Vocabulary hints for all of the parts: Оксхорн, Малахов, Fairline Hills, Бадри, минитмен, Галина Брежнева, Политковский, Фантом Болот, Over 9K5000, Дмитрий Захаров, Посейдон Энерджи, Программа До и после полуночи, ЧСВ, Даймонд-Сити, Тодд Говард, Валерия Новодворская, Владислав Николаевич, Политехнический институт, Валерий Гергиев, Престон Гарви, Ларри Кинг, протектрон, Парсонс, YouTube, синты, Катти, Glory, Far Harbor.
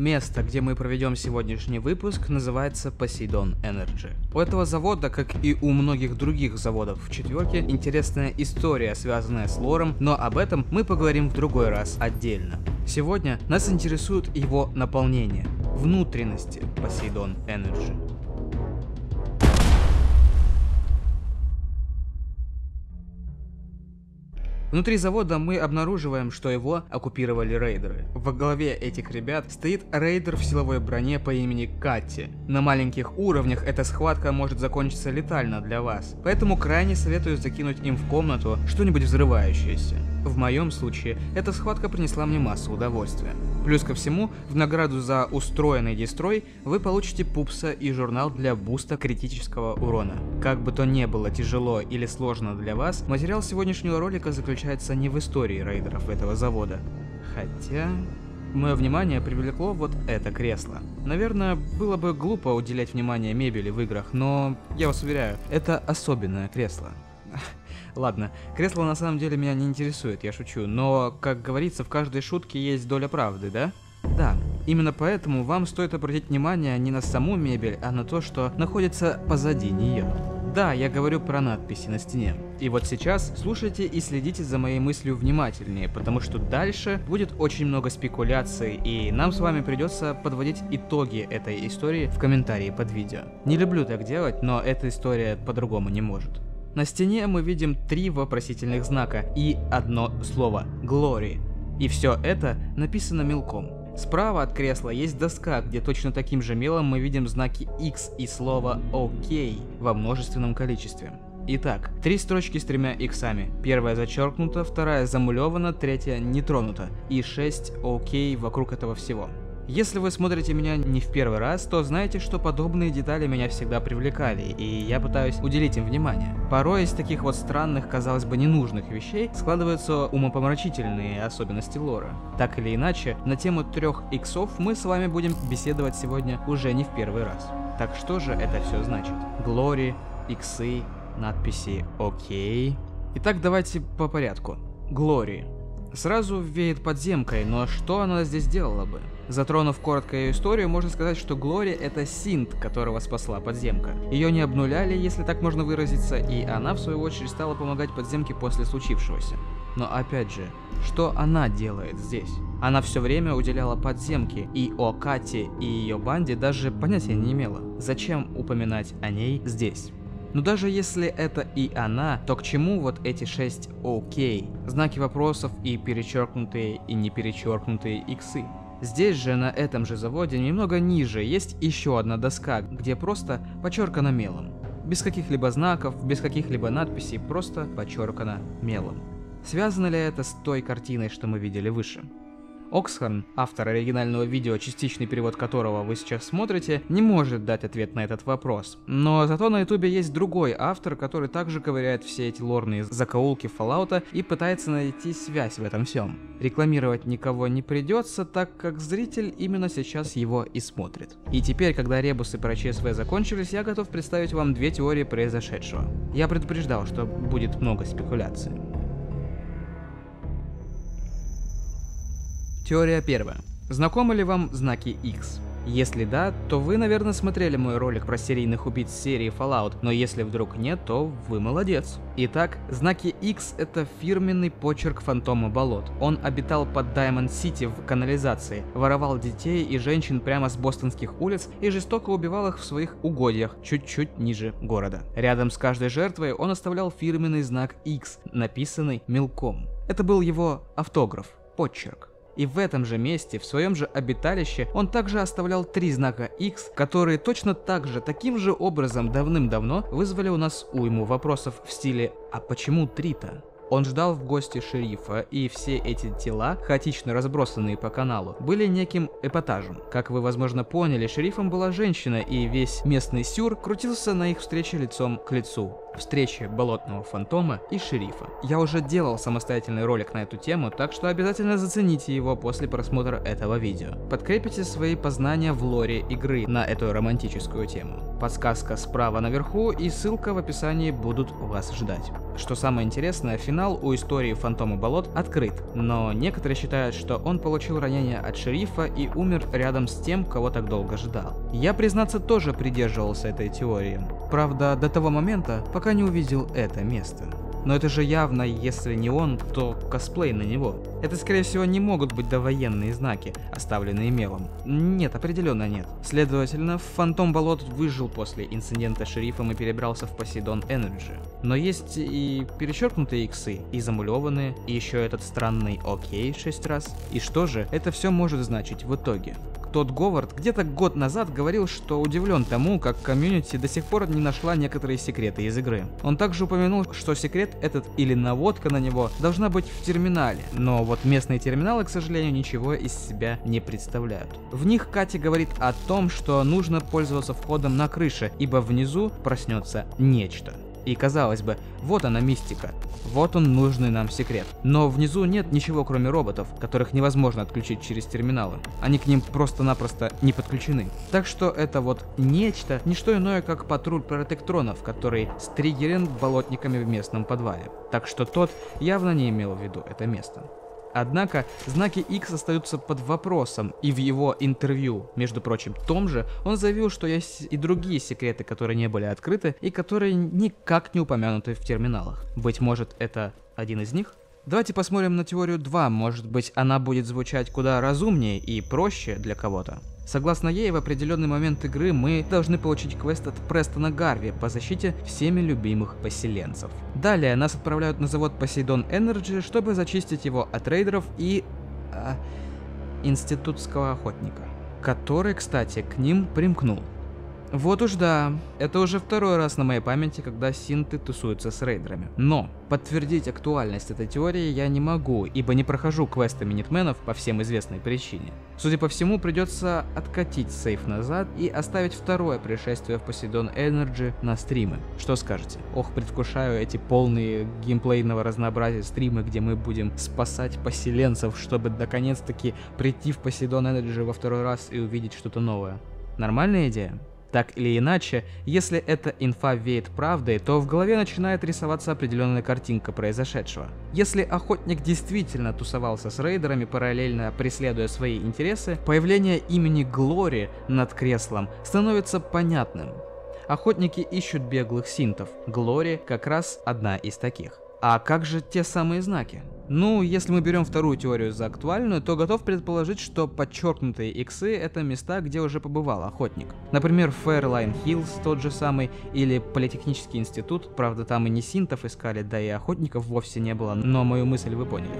Место, где мы проведем сегодняшний выпуск, называется Посейдон Энерджи. У этого завода, как и у многих других заводов в четверке, интересная история, связанная с лором, но об этом мы поговорим в другой раз отдельно. Сегодня нас интересует его наполнение, внутренности Посейдон Энерджи. Внутри завода мы обнаруживаем, что его оккупировали рейдеры. Во главе этих ребят стоит рейдер в силовой броне по имени Катти. На маленьких уровнях эта схватка может закончиться летально для вас, поэтому крайне советую закинуть им в комнату что-нибудь взрывающееся. В моем случае эта схватка принесла мне массу удовольствия. Плюс ко всему, в награду за устроенный дестрой вы получите пупса и журнал для буста критического урона. Как бы то ни было тяжело или сложно для вас, материал сегодняшнего ролика заключается не в истории рейдеров этого завода. Хотя... Мое внимание привлекло вот это кресло. Наверное, было бы глупо уделять внимание мебели в играх, но я вас уверяю, это особенное кресло. Ладно, кресло на самом деле меня не интересует, я шучу, но, как говорится, в каждой шутке есть доля правды, да? Да, именно поэтому вам стоит обратить внимание не на саму мебель, а на то, что находится позади нее. Да, я говорю про надписи на стене. И вот сейчас слушайте и следите за моей мыслью внимательнее, потому что дальше будет очень много спекуляций, и нам с вами придется подводить итоги этой истории в комментарии под видео. Не люблю так делать, но эта история по-другому не может. На стене мы видим три вопросительных знака и одно слово – Glory. И все это написано мелком. Справа от кресла есть доска, где точно таким же мелом мы видим знаки X и слово OK во множественном количестве. Итак, три строчки с тремя иксами. Первая зачеркнута, вторая замулевана, третья не тронута. И 6 OK вокруг этого всего. Если вы смотрите меня не в первый раз, то знаете, что подобные детали меня всегда привлекали, и я пытаюсь уделить им внимание. Порой из таких вот странных, казалось бы, ненужных вещей складываются умопомрачительные особенности лора. Так или иначе, на тему 3 иксов мы с вами будем беседовать сегодня уже не в первый раз. Так что же это все значит? Glory, иксы, надписи OK. Итак, давайте по порядку. Glory. Сразу веет подземкой, но что она здесь делала бы? Затронув коротко ее историю, можно сказать, что Глори — это синт, которого спасла подземка. Ее не обнуляли, если так можно выразиться, и она, в свою очередь, стала помогать подземке после случившегося. Но опять же, что она делает здесь? Она все время уделяла подземке, и о Кате и ее банде даже понятия не имела. Зачем упоминать о ней здесь? Но даже если это и она, то к чему вот эти 6 окей? Знаки вопросов и перечеркнутые, и не перечеркнутые иксы. Здесь же, на этом же заводе, немного ниже, есть еще одна доска, где просто подчеркано мелом. Без каких-либо знаков, без каких-либо надписей, просто подчеркано мелом. Связано ли это с той картиной, что мы видели выше? Оксхорн, автор оригинального видео, частичный перевод которого вы сейчас смотрите, не может дать ответ на этот вопрос. Но зато на ютубе есть другой автор, который также ковыряет все эти лорные закоулки Fallout'а и пытается найти связь в этом всем. Рекламировать никого не придется, так как зритель именно сейчас его и смотрит. И теперь, когда ребусы про ЧСВ закончились, я готов представить вам две теории произошедшего. Я предупреждал, что будет много спекуляций. Теория первая. Знакомы ли вам знаки X? Если да, то вы, наверное, смотрели мой ролик про серийных убийц серии Fallout, но если вдруг нет, то вы молодец. Итак, знаки X — это фирменный почерк Фантома Болот. Он обитал под Даймонд-Сити в канализации, воровал детей и женщин прямо с бостонских улиц и жестоко убивал их в своих угодьях, чуть-чуть ниже города. Рядом с каждой жертвой он оставлял фирменный знак X, написанный мелком. Это был его автограф, почерк. И в этом же месте, в своем же обиталище, он также оставлял 3 знака X, которые точно так же, таким же образом давным-давно вызвали у нас уйму вопросов в стиле «А почему 3-то?». Он ждал в гости шерифа, и все эти тела, хаотично разбросанные по каналу, были неким эпатажем. Как вы, возможно, поняли, шерифом была женщина, и весь местный сюр крутился на их встрече лицом к лицу. встречи болотного фантома и шерифа. Я уже делал самостоятельный ролик на эту тему, так что обязательно зацените его после просмотра этого видео. Подкрепите свои познания в лоре игры на эту романтическую тему. Подсказка справа наверху и ссылка в описании будут вас ждать. Что самое интересное, финал у истории Фантома Болот открыт, но некоторые считают, что он получил ранение от шерифа и умер рядом с тем, кого так долго ждал. Я, признаться, тоже придерживался этой теории. Правда, до того момента, пока не увидел это место. Но это же явно, если не он, то косплей на него. Это, скорее всего, не могут быть довоенные знаки, оставленные мелом. Нет, определенно нет. Следовательно, Фантом Болот выжил после инцидента с шерифом и перебрался в Посейдон Энерджи. Но есть и перечеркнутые иксы, и замулеванные, и еще этот странный окей 6 раз. И что же это все может значить в итоге? Тодд Говард где-то год назад говорил, что удивлен тому, как комьюнити до сих пор не нашла некоторые секреты из игры. Он также упомянул, что секрет этот или наводка на него должна быть в терминале, но вот местные терминалы, к сожалению, ничего из себя не представляют. В них Катти говорит о том, что нужно пользоваться входом на крыше, ибо внизу проснется нечто. И казалось бы, вот она мистика, вот он нужный нам секрет. Но внизу нет ничего, кроме роботов, которых невозможно отключить через терминалы. Они к ним просто-напросто не подключены. Так что это вот нечто, не что иное, как патруль протектронов, который стригерен болотниками в местном подвале. Так что Тодд явно не имел в виду это место. Однако, знаки X остаются под вопросом, и в его интервью, между прочим, том же, он заявил, что есть и другие секреты, которые не были открыты и которые никак не упомянуты в терминалах. Быть может, это один из них? Давайте посмотрим на теорию 2, может быть, она будет звучать куда разумнее и проще для кого-то. Согласно ей, в определенный момент игры мы должны получить квест от Престона Гарви по защите всеми любимых поселенцев. Далее нас отправляют на завод Посейдон Энерджи, чтобы зачистить его от рейдеров и... институтского охотника. Который, кстати, к ним примкнул. Вот уж да, это уже второй раз на моей памяти, когда синты тусуются с рейдерами. Но подтвердить актуальность этой теории я не могу, ибо не прохожу квесты минитменов по всем известной причине. Судя по всему, придется откатить сейф назад и оставить второе пришествие в Посейдон Энерджи на стримы. Что скажете? Ох, предвкушаю эти полные геймплейного разнообразия стримы, где мы будем спасать поселенцев, чтобы наконец-таки прийти в Посейдон Энерджи во второй раз и увидеть что-то новое. Нормальная идея? Так или иначе, если эта инфа веет правдой, то в голове начинает рисоваться определенная картинка произошедшего. Если охотник действительно тусовался с рейдерами, параллельно преследуя свои интересы, появление имени Глори над креслом становится понятным. Охотники ищут беглых синтов, Глори как раз одна из таких. А как же те самые знаки? Ну, если мы берем вторую теорию за актуальную, то готов предположить, что подчеркнутые иксы — это места, где уже побывал охотник. Например, Fairline Hills тот же самый, или Политехнический институт, правда там и не синтов искали, да и охотников вовсе не было, но мою мысль вы поняли.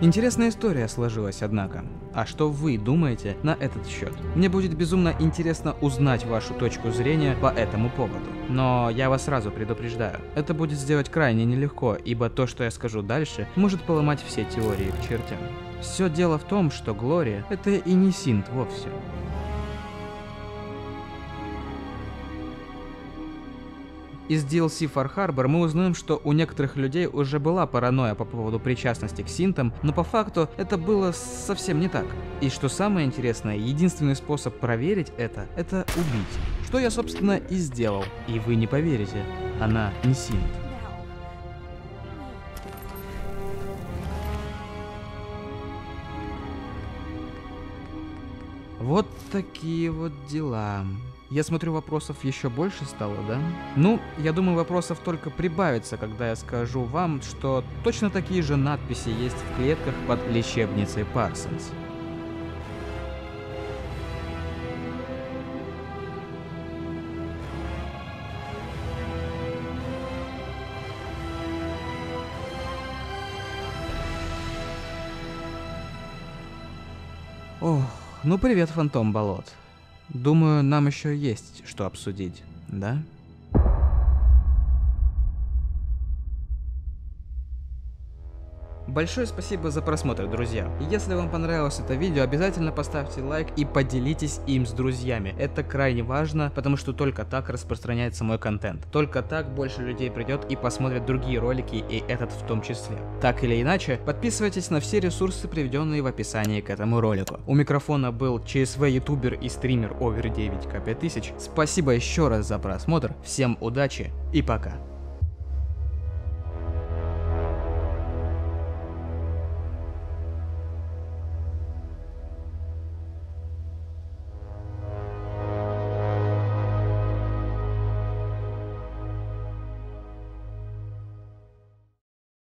Интересная история сложилась, однако. А что вы думаете на этот счет? Мне будет безумно интересно узнать вашу точку зрения по этому поводу. Но я вас сразу предупреждаю, это будет сделать крайне нелегко, ибо то, что я скажу дальше, может поломать все теории к чертям. Все дело в том, что Глория — это и не синт вовсе. Из DLC Far Harbor мы узнаем, что у некоторых людей уже была паранойя по поводу причастности к синтам, но по факту это было совсем не так. И что самое интересное, единственный способ проверить это убить. Что я, собственно, и сделал. И вы не поверите, она не синт. Вот такие вот дела. Я смотрю, вопросов еще больше стало, да? Ну, я думаю, вопросов только прибавится, когда я скажу вам, что точно такие же надписи есть в клетках под лечебницей Парсонс. Ох. Ну привет, Фантом Болот. Думаю, нам еще есть что обсудить, да? Большое спасибо за просмотр, друзья. Если вам понравилось это видео, обязательно поставьте лайк и поделитесь им с друзьями. Это крайне важно, потому что только так распространяется мой контент. Только так больше людей придет и посмотрят другие ролики, и этот в том числе. Так или иначе, подписывайтесь на все ресурсы, приведенные в описании к этому ролику. У микрофона был ЧСВ ютубер и стример Over 9K5000. Спасибо еще раз за просмотр, всем удачи и пока.